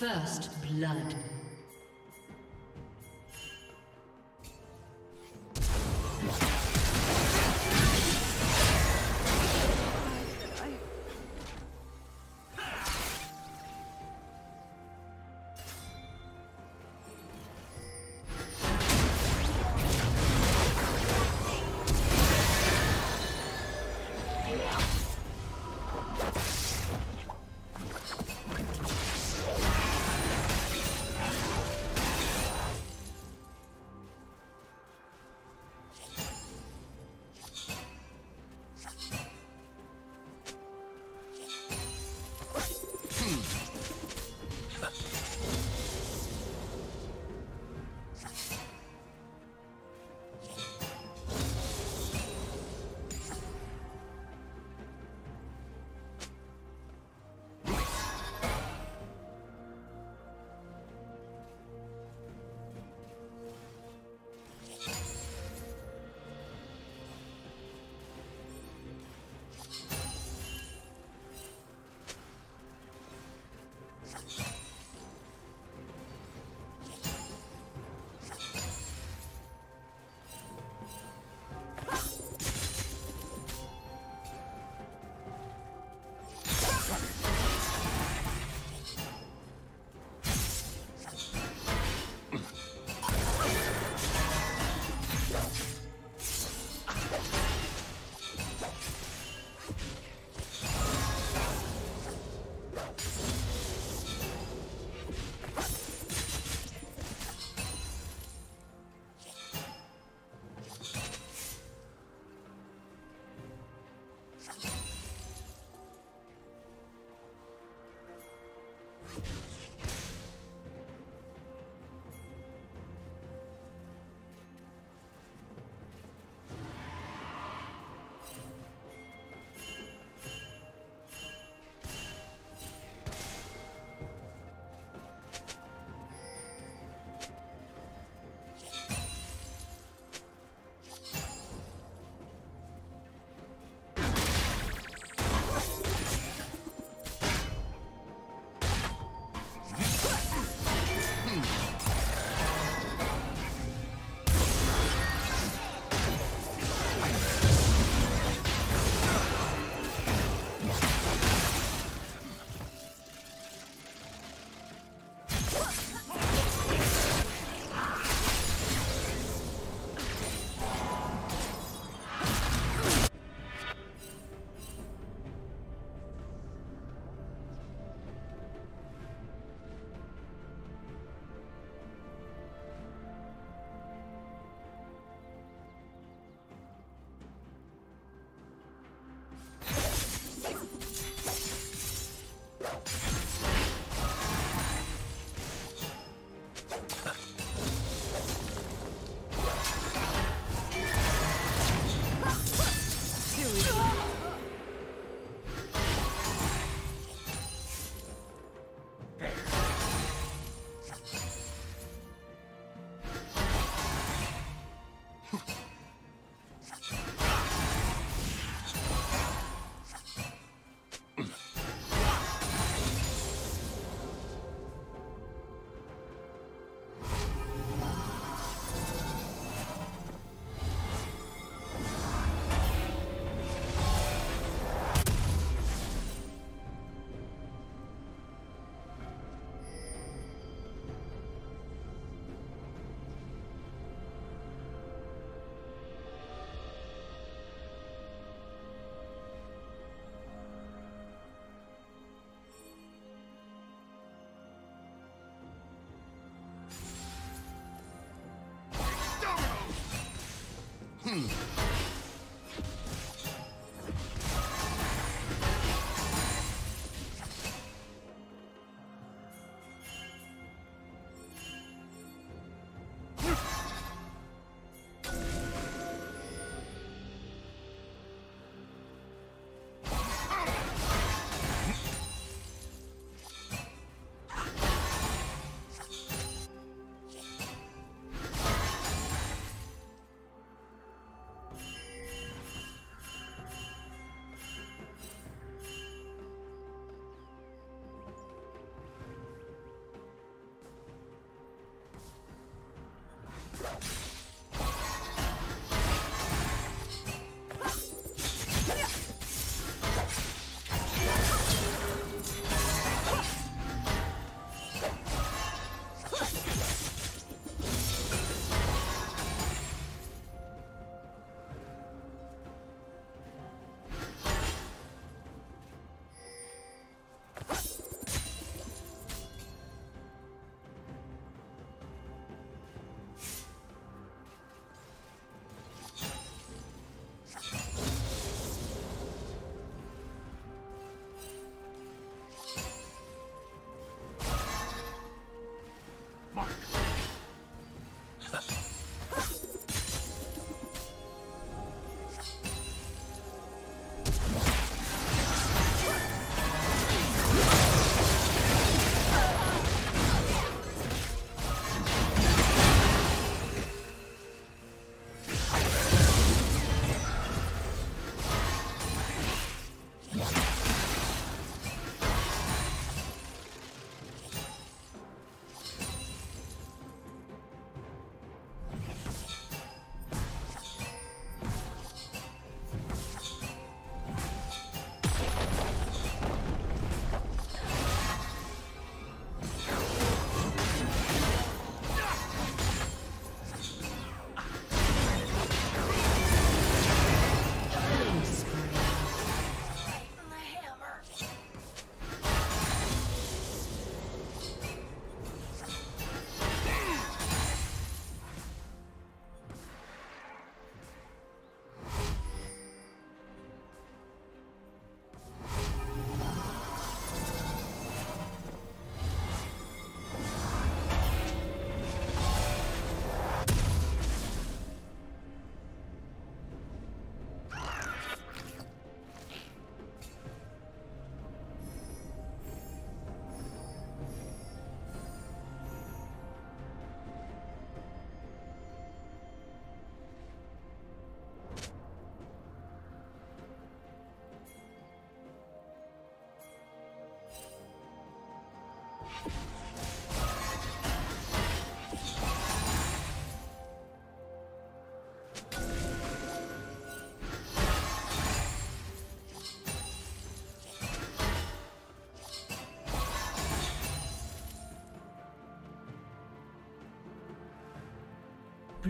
First blood.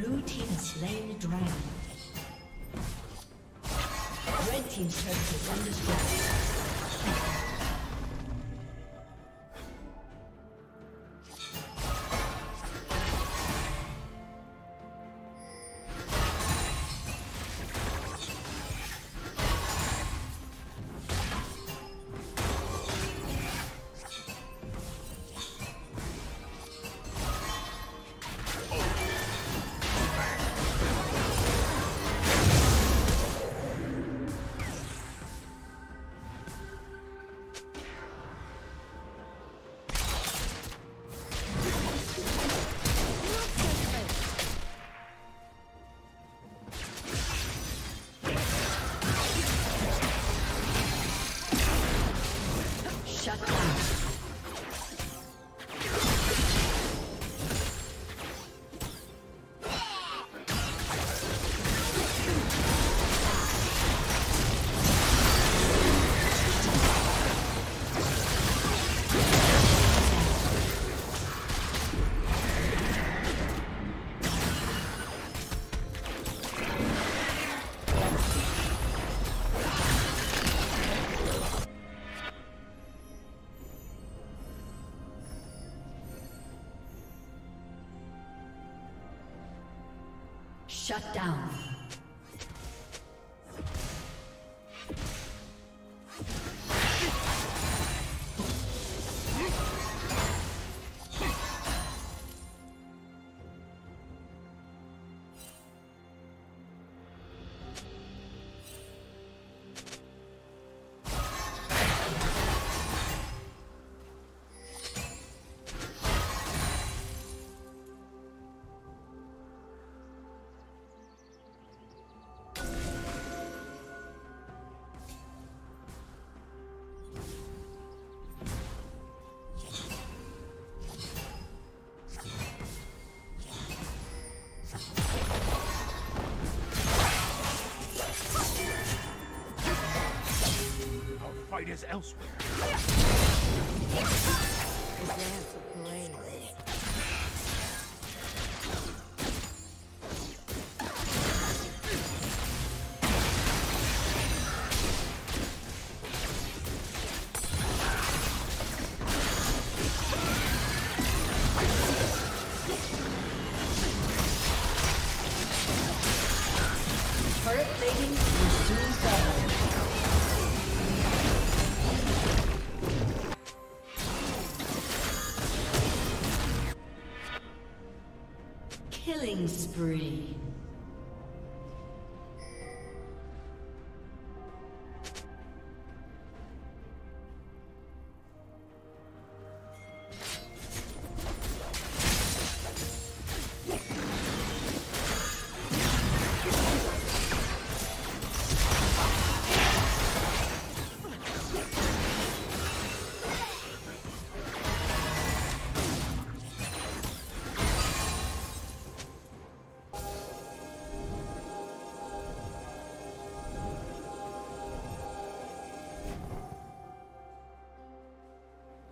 Blue team has slain the dragon. Red team's turret is under attack. Shut down. Is elsewhere. Turret plating will soon fall. Killing spree.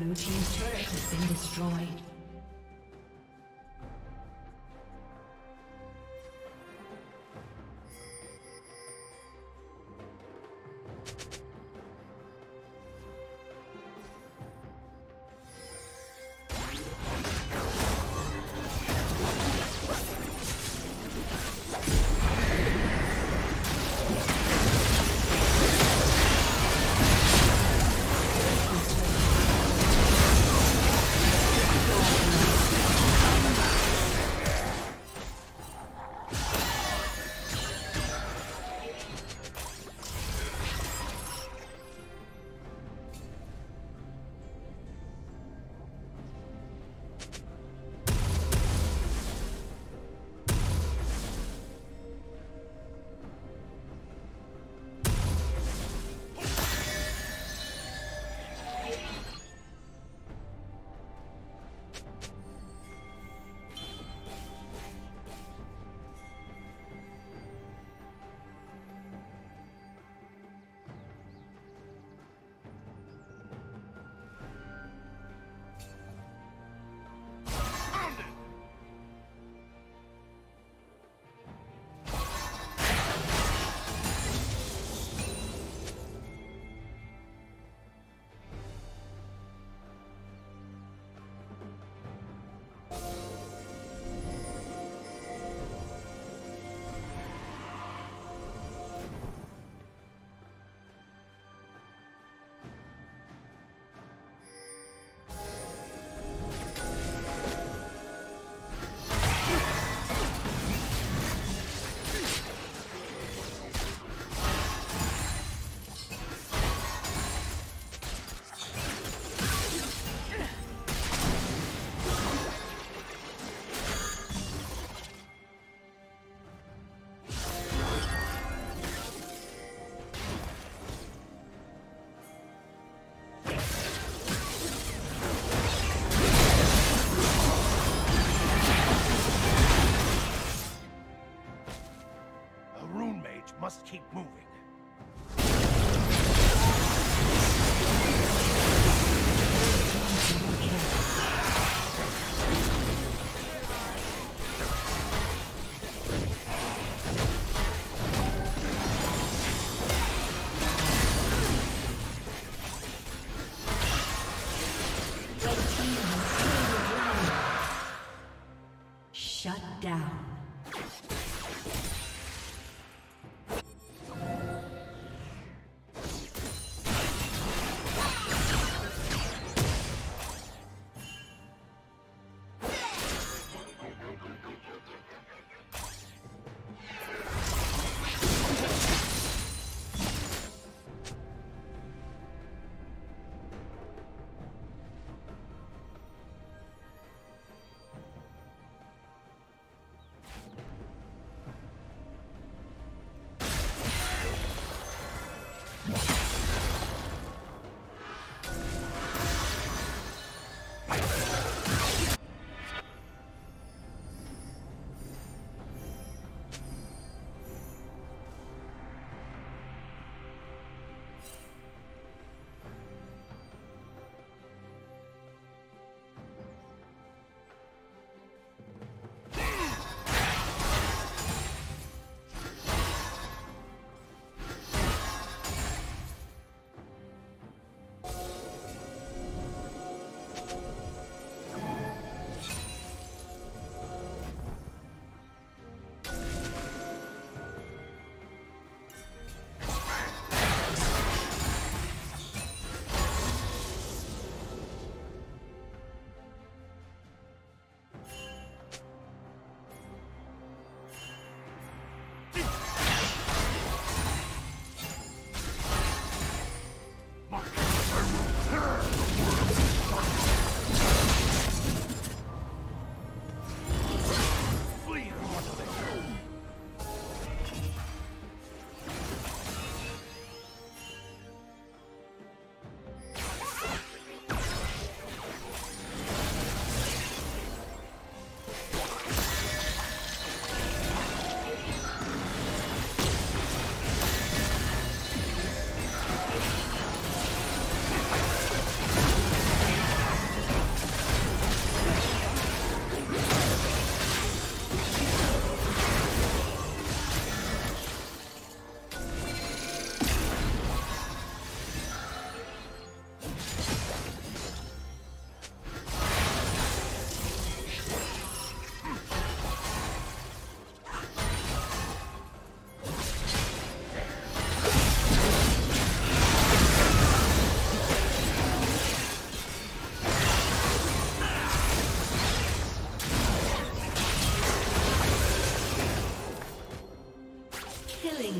Blue team's turret has been destroyed. moving.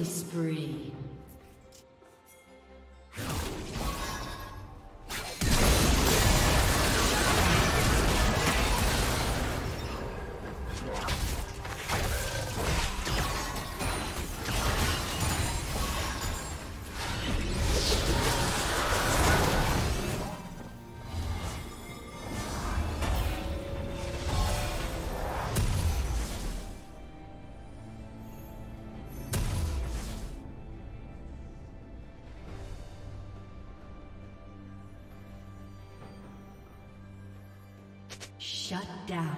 Spree. Shut down.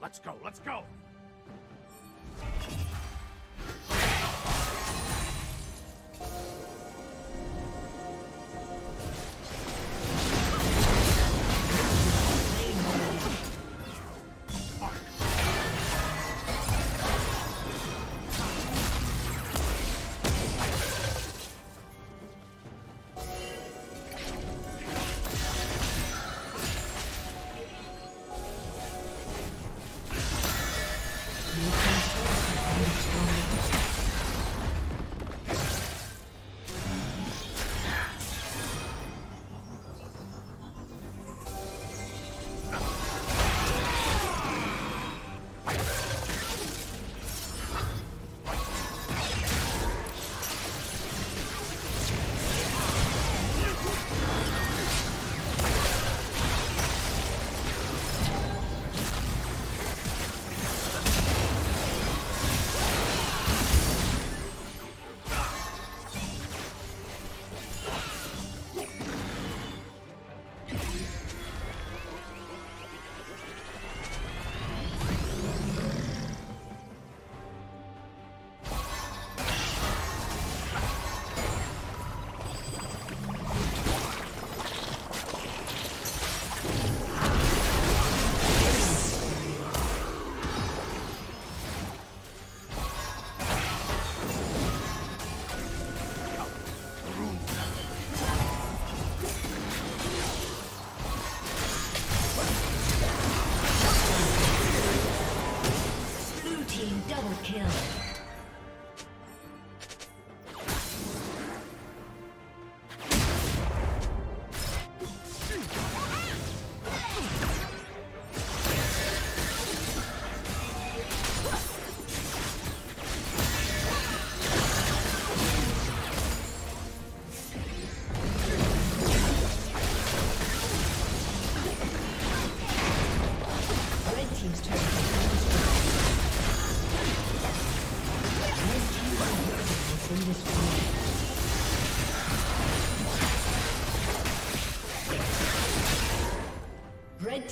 Let's go, let's go!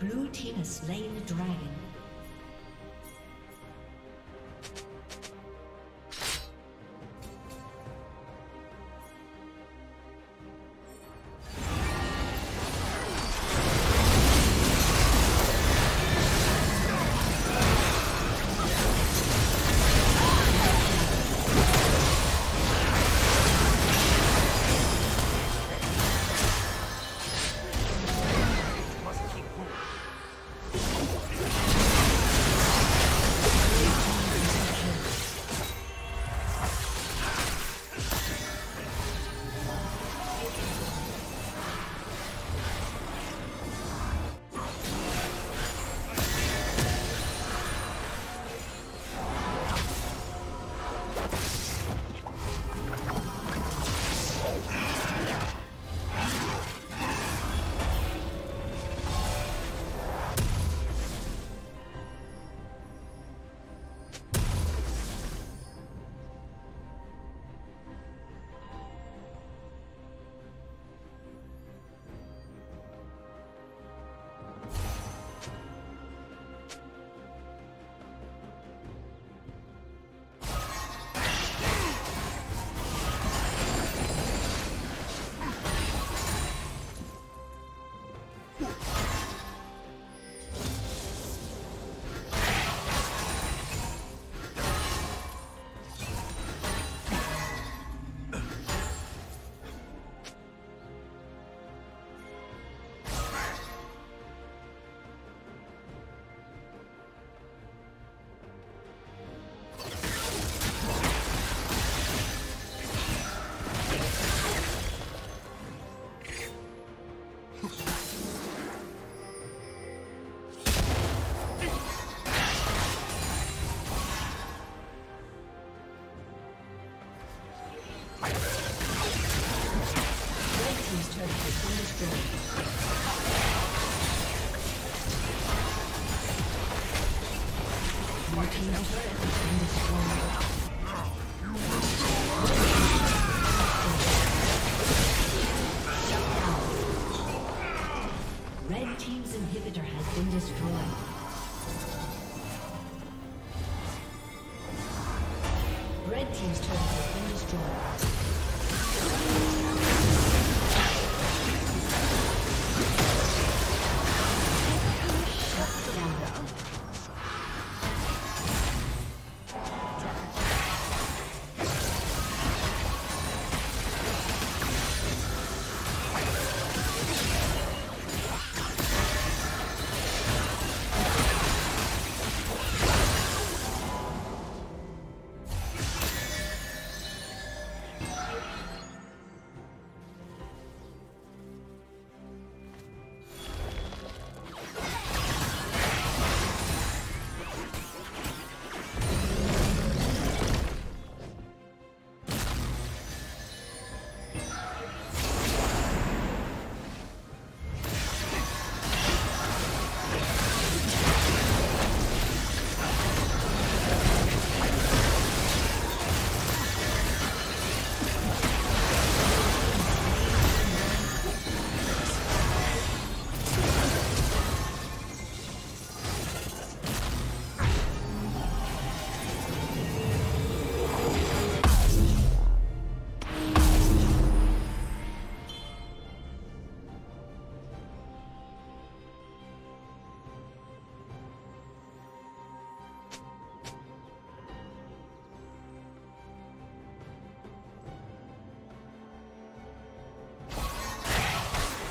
Blue team has slain the dragon.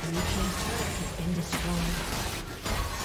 Blue team's turret has been destroyed.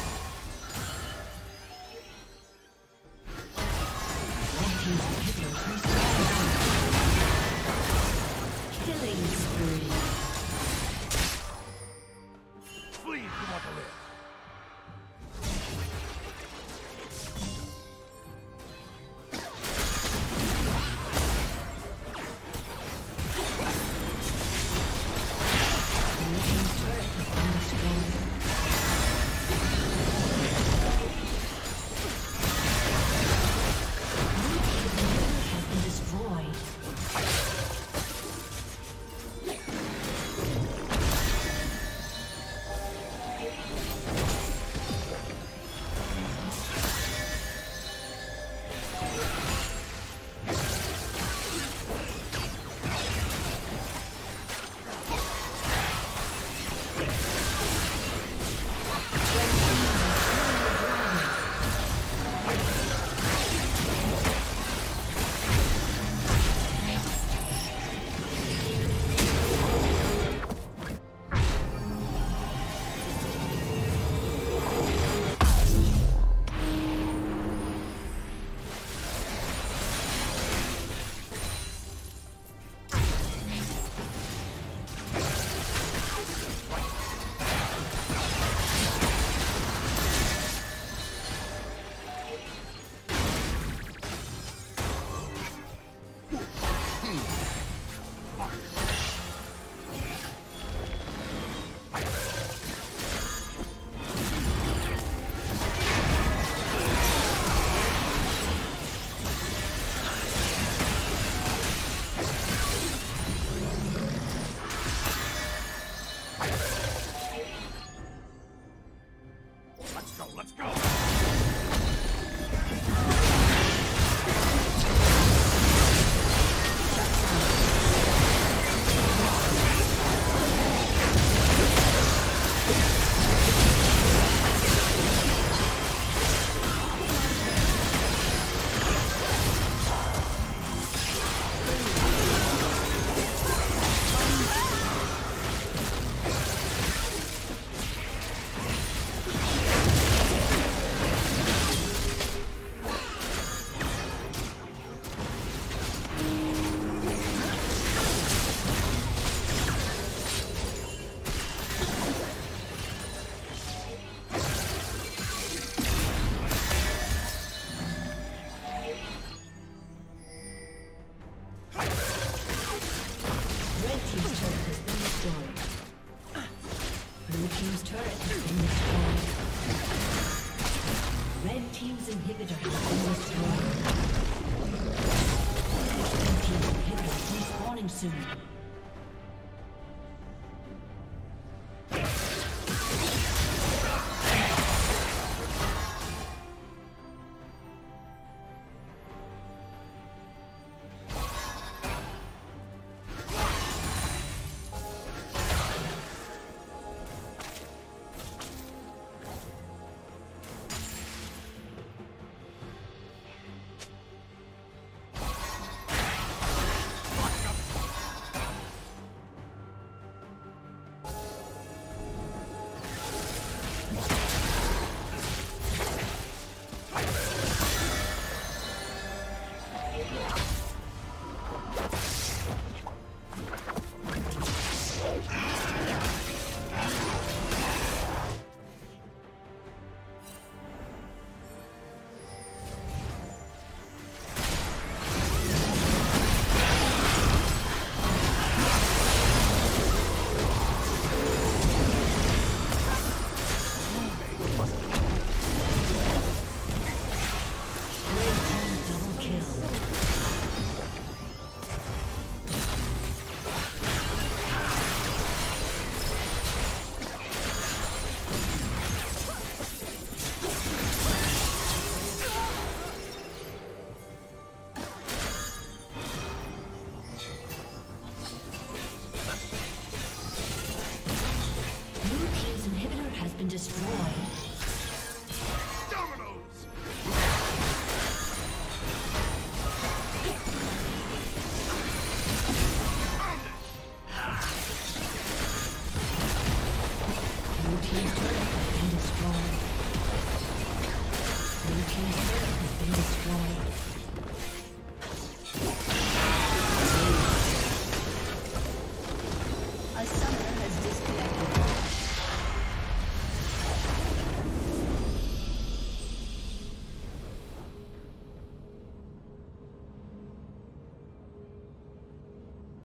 team's turret has been destroyed. Red team's inhibitor has been destroyed. Red team's inhibitor respawning soon.